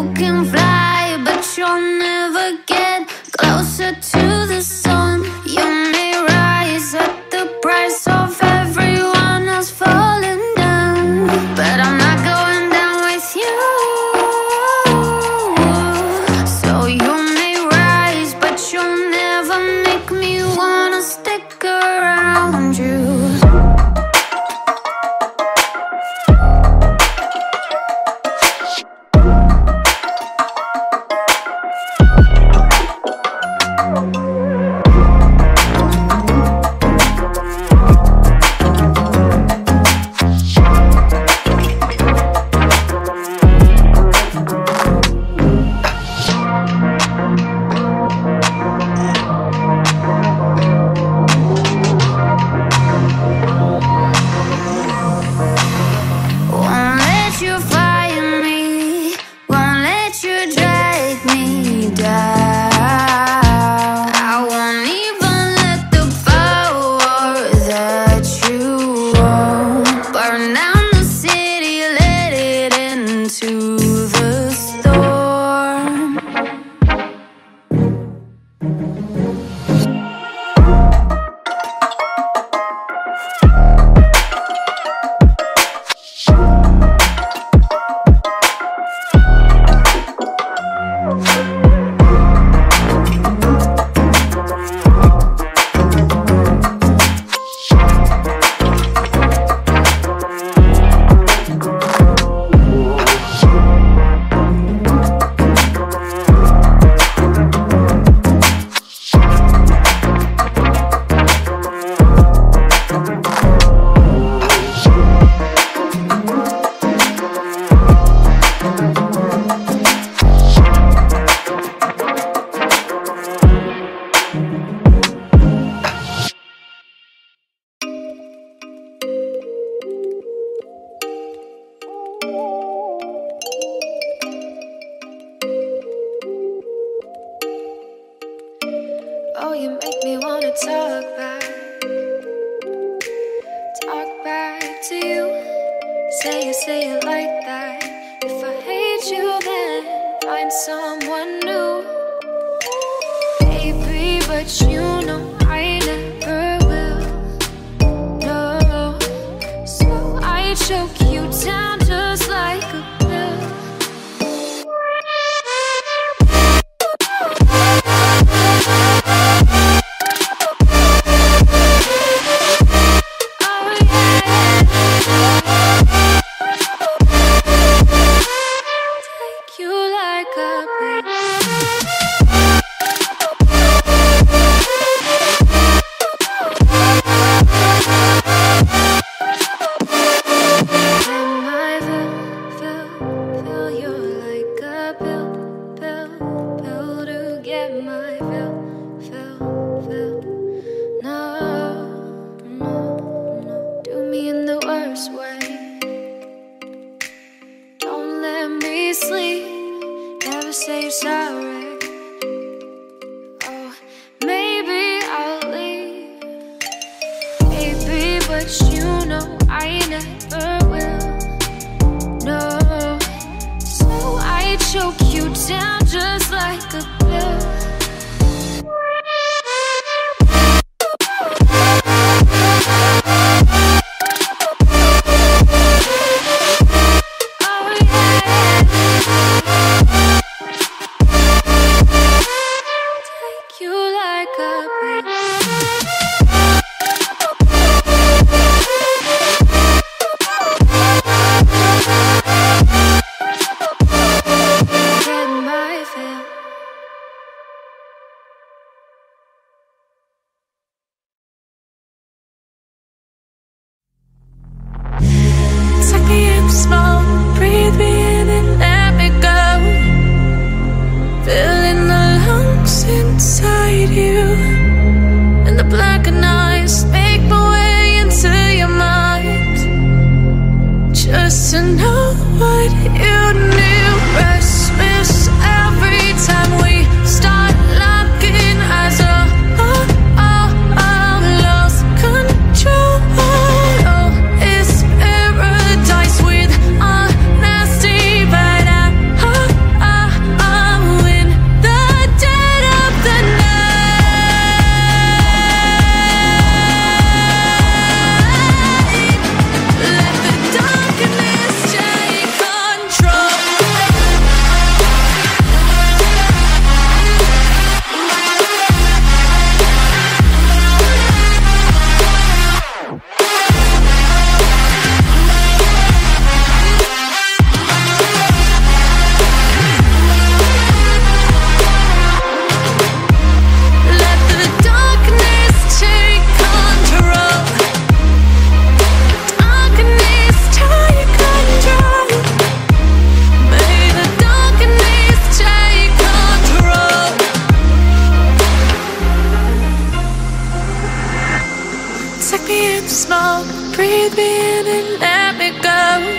You can fly, but you'll never get closer to the sun. You may rise at the price of everyone else falling down, but I'm not going down with you. So you may rise, but you'll never make me wanna stick around you. Take me in the smoke, breathe me in and let me go.